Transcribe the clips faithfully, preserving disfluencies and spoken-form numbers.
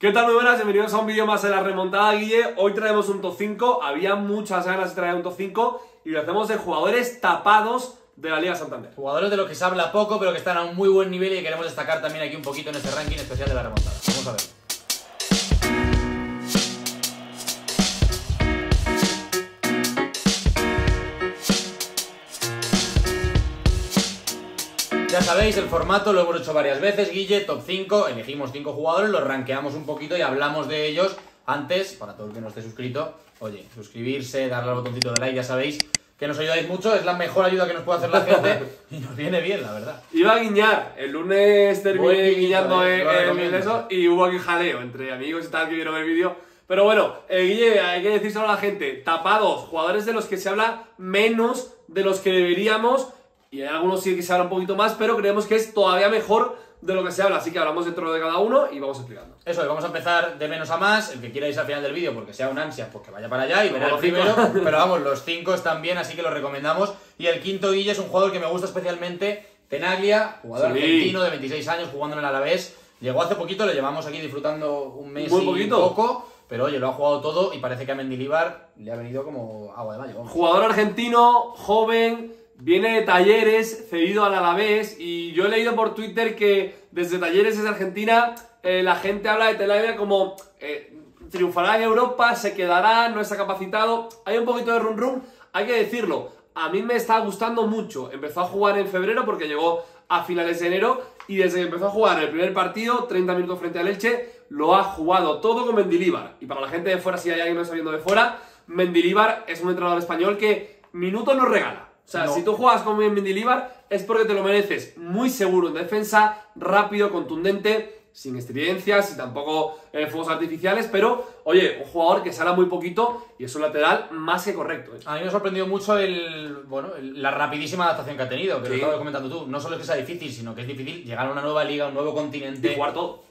¿Qué tal? Muy buenas, bienvenidos a un vídeo más de La Remontada, Guille. Hoy traemos un top cinco, había muchas ganas de traer un top cinco y lo hacemos de jugadores tapados de la Liga Santander. Jugadores de los que se habla poco, pero que están a un muy buen nivel y queremos destacar también aquí un poquito en este ranking especial de La Remontada. Vamos a ver. Ya sabéis, el formato lo hemos hecho varias veces, Guille, top cinco, elegimos cinco jugadores, los rankeamos un poquito y hablamos de ellos. Antes, para todo el que no esté suscrito, oye, suscribirse, darle al botoncito de like, ya sabéis que nos ayudáis mucho, es la mejor ayuda que nos puede hacer la gente y nos viene bien, la verdad. Iba a guiñar, el lunes terminé guiñando eh, eh, eso y hubo aquí jaleo entre amigos y tal que vieron el vídeo. Pero bueno, eh, Guille, hay que decírselo a la gente, tapados, jugadores de los que se habla menos de los que deberíamos. Y hay algunos sí que se habla un poquito más, pero creemos que es todavía mejor de lo que se habla. Así que hablamos dentro de cada uno y vamos explicando. Eso, y vamos a empezar de menos a más. El que quiera ir al final del vídeo porque sea un ansia, pues que vaya para allá y verá el primero. Pero vamos, los cinco están bien, así que los recomendamos. Y el quinto, Guille, es un jugador que me gusta especialmente, Tenaglia, jugador sí. argentino de veintiséis años, jugando en el Alavés. Llegó hace poquito, lo llevamos aquí disfrutando un mes Muy y poquito. poco. Pero oye, lo ha jugado todo y parece que a Mendilibar le ha venido como agua de mayo. Vamos. Jugador argentino, joven... Viene de Talleres, cedido al Alavés, y yo he leído por Twitter que desde Talleres es Argentina, eh, la gente habla de Tenaglia como eh, triunfará en Europa, se quedará, no está capacitado. Hay un poquito de rum rum, hay que decirlo. A mí me está gustando mucho. Empezó a jugar en febrero porque llegó a finales de enero y desde que empezó a jugar el primer partido, treinta minutos frente al Elche, lo ha jugado todo con Mendilibar. Y para la gente de fuera, si hay alguien que no está viendo de fuera, Mendilibar es un entrenador español que minutos nos regala. O sea, no. si tú juegas con Mendilibar es porque te lo mereces. Muy seguro en defensa, rápido, contundente, sin estridencias y tampoco eh, fuegos artificiales. Pero, oye, un jugador que sale muy poquito y es un lateral más que correcto. ¿eh? A mí me ha sorprendido mucho el, bueno, el, la rapidísima adaptación que ha tenido, que sí. lo estabas comentando tú. No solo es que sea difícil, sino que es difícil llegar a una nueva liga, un nuevo continente. Y cuarto.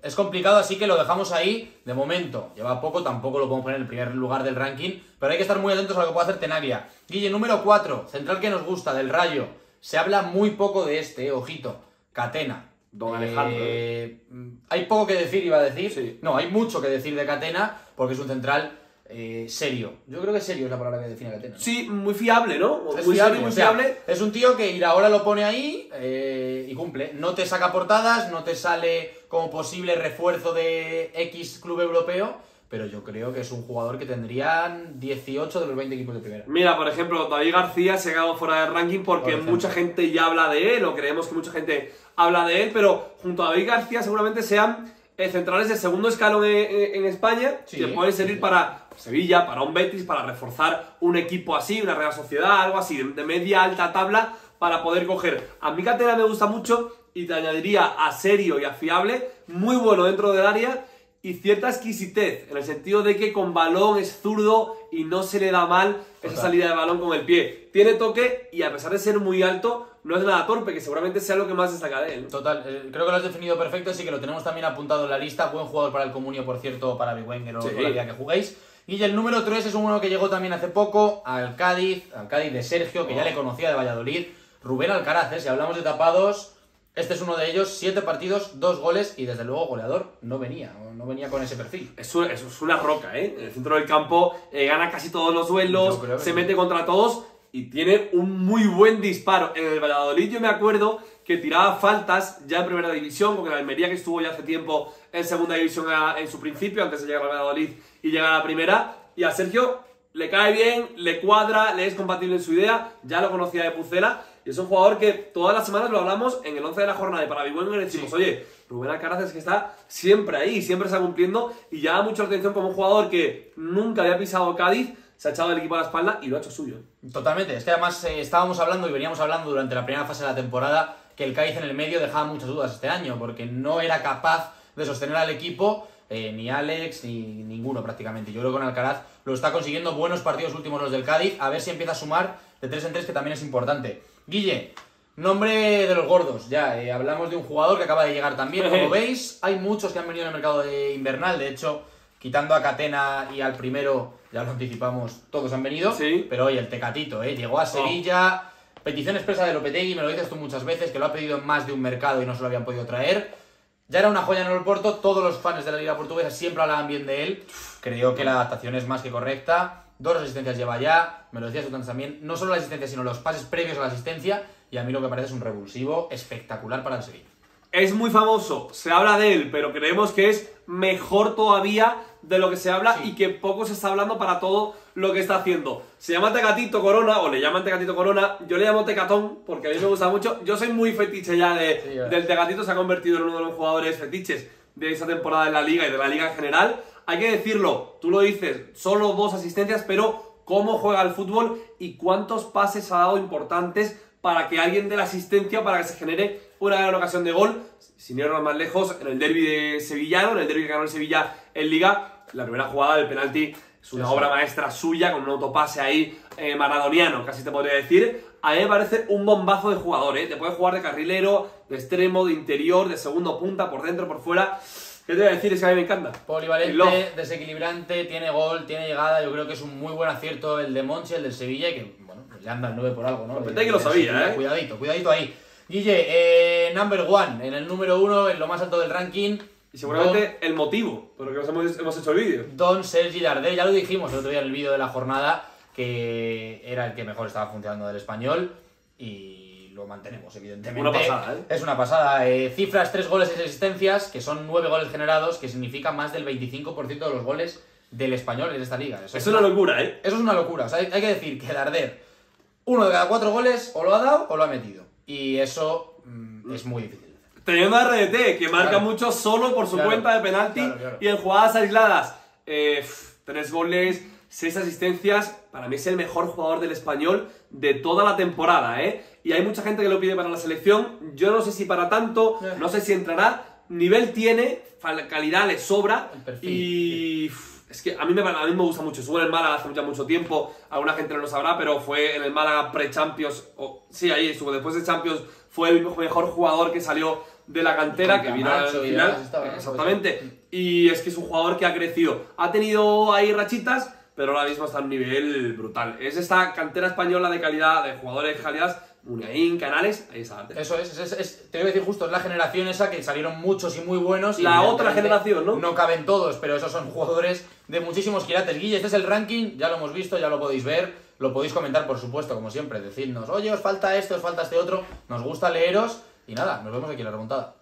Es complicado, así que lo dejamos ahí de momento. Lleva poco, tampoco lo podemos poner en el primer lugar del ranking, pero hay que estar muy atentos a lo que puede hacer Tenaglia. Guille, número cuatro, central que nos gusta, del Rayo. Se habla muy poco de este, eh, ojito. Catena. Don Alejandro. Eh, hay poco que decir, iba a decir. Sí. No, hay mucho que decir de Catena, porque es un central eh, serio. Yo creo que serio es la palabra que define a Catena, ¿no? Sí, muy fiable, ¿no? Es muy fiable, muy fiable. O sea, es un tío que ir ahora lo pone ahí eh, y cumple. No te saca portadas, no te sale... como posible refuerzo de X club europeo, pero yo creo que es un jugador que tendrían dieciocho de los veinte equipos de primera. Mira, por ejemplo, David García se ha quedado fuera del ranking porque por mucha gente ya habla de él, o creemos que mucha gente habla de él, pero junto a David García seguramente sean centrales de segundo escalón en España, sí, que pueden servir sí, sí. para Sevilla, para un Betis, para reforzar un equipo así, una Real Sociedad, algo así, de media alta tabla, para poder coger. A mi Catena me gusta mucho, y te añadiría a serio y a fiable, muy bueno dentro del área y cierta exquisitez, en el sentido de que con balón es zurdo y no se le da mal esa Total. salida de balón con el pie. Tiene toque y a pesar de ser muy alto, no es nada torpe, que seguramente sea lo que más destaca de él. Total, eh, creo que lo has definido perfecto, así que lo tenemos también apuntado en la lista. Buen jugador para el Comunio, por cierto, para Biwenger o sí. la liga que juguéis. Y el número tres es uno que llegó también hace poco al Cádiz, al Cádiz de Sergio, que oh. ya le conocía de Valladolid. Rubén Alcaraz, eh, si hablamos de tapados... Este es uno de ellos, siete partidos, dos goles y desde luego goleador no venía, no venía con ese perfil. Eso, eso es una roca, ¿eh? En el centro del campo eh, gana casi todos los duelos, se sí. mete contra todos y tiene un muy buen disparo. En el Valladolid yo me acuerdo que tiraba faltas ya en primera división, porque la Almería que estuvo ya hace tiempo en segunda división en su principio, antes de llegar al Valladolid y llegar a la primera, y a Sergio le cae bien, le cuadra, le es compatible en su idea, ya lo conocía de Pucela. Y es un jugador que todas las semanas lo hablamos en el once de la jornada de Parabigüen y le decimos, sí. oye, Rubén Alcaraz es que está siempre ahí, siempre está cumpliendo y llama mucho la atención como un jugador que nunca había pisado Cádiz, se ha echado el equipo a la espalda y lo ha hecho suyo. Totalmente, es que además eh, estábamos hablando y veníamos hablando durante la primera fase de la temporada que el Cádiz en el medio dejaba muchas dudas este año porque no era capaz de sostener al equipo, eh, ni Alex ni ninguno prácticamente. Yo creo que con Alcaraz lo está consiguiendo, buenos partidos últimos los del Cádiz, a ver si empieza a sumar de tres en tres, que también es importante. Guille, nombre de los gordos, ya, eh, hablamos de un jugador que acaba de llegar también, como veis, hay muchos que han venido en el mercado de invernal, de hecho, quitando a Catena y al primero, ya lo anticipamos, todos han venido, sí. pero oye, el Tecatito, eh, llegó a Sevilla, oh. petición expresa de Lopetegui, me lo dices tú muchas veces, que lo ha pedido en más de un mercado y no se lo habían podido traer, Ya era una joya en el Porto, todos los fans de la Liga Portuguesa siempre hablaban bien de él. Creo que la adaptación es más que correcta. Dos asistencias lleva ya, me lo decías tú también, no solo la asistencia, sino los pases previos a la asistencia, y a mí lo que parece es un revulsivo espectacular para el Sevilla. Es muy famoso, se habla de él, pero creemos que es mejor todavía de lo que se habla, sí, y que poco se está hablando para todo lo que está haciendo. Se llama Tecatito Corona, o le llaman Tecatito Corona, yo le llamo Tecatón, porque a mí me gusta mucho. Yo soy muy fetiche ya de, sí, del Tecatito, se ha convertido en uno de los jugadores fetiches de esta temporada de la Liga y de la Liga en general. Hay que decirlo, tú lo dices, solo dos asistencias, pero cómo juega el fútbol y cuántos pases ha dado importantes para que alguien dé la asistencia, para que se genere una gran ocasión de gol. Sin irnos más lejos, en el derbi de sevillano, en el derbi que ganó el Sevilla en Liga, la primera jugada del penalti es una, sí, obra maestra suya, con un autopase ahí eh, maradoniano, casi te podría decir. A mí me parece un bombazo de jugador, ¿eh? Te puedes jugar de carrilero, de extremo, de interior, de segundo punta, por dentro, por fuera. ¿Qué te voy a decir? Es que a mí me encanta. Polivalente, desequilibrante, tiene gol, tiene llegada. Yo creo que es un muy buen acierto el de Monchi, el del Sevilla, y que, bueno, pues le anda el nueve por algo, ¿no? Pero que lo sabía, Sevilla, ¿eh? Cuidadito, cuidadito ahí. Guille, eh, number one, en el número uno, en lo más alto del ranking. Y seguramente don, el motivo por lo que hemos, hemos hecho el vídeo. Don Sergi Darder, ya lo dijimos el otro día en el vídeo de la jornada, que era el que mejor estaba funcionando del Español, y lo mantenemos, evidentemente. Una pasada, ¿eh? Es una pasada. Eh, cifras, tres goles y seis asistencias, que son nueve goles generados, que significa más del veinticinco por ciento de los goles del Español en esta liga. Eso es una locura, ¿eh? Eso es una locura. O sea, hay, hay que decir que Darder, uno de cada cuatro goles, o lo ha dado o lo ha metido. Y eso mmm, es muy difícil. Teniendo a R D T, que marca, claro, mucho solo por su, claro, cuenta de penalti, claro, claro, y en jugadas aisladas. Eh, tres goles, seis asistencias. Para mí es el mejor jugador del Español de toda la temporada, ¿eh? Y hay mucha gente que lo pide para la selección. Yo no sé si para tanto, no sé si entrará. Nivel tiene, calidad le sobra. El perfil, y... Sí. Es que a mí, me, a mí me gusta mucho. Estuvo en el Málaga hace ya mucho tiempo. Alguna gente no lo sabrá, pero fue en el Málaga pre-Champions. Oh, sí, ahí estuvo. Después de Champions fue el mejor jugador que salió de la cantera, que vino al final. Estaba, exactamente. Y es que es un jugador que ha crecido. Ha tenido ahí rachitas, pero ahora mismo está a un nivel brutal. Es esta cantera española de calidad, de jugadores de calidad. Unaín, Canales, ahí está. Eso es, es, es, te voy a decir justo, es la generación esa que salieron muchos y muy buenos. Y la otra generación, ¿no? No caben todos, pero esos son jugadores de muchísimos quilates. Guille, este es el ranking, ya lo hemos visto, ya lo podéis ver, lo podéis comentar, por supuesto, como siempre, decidnos, oye, os falta esto, os falta este otro, nos gusta leeros, y nada, nos vemos aquí en La Remontada.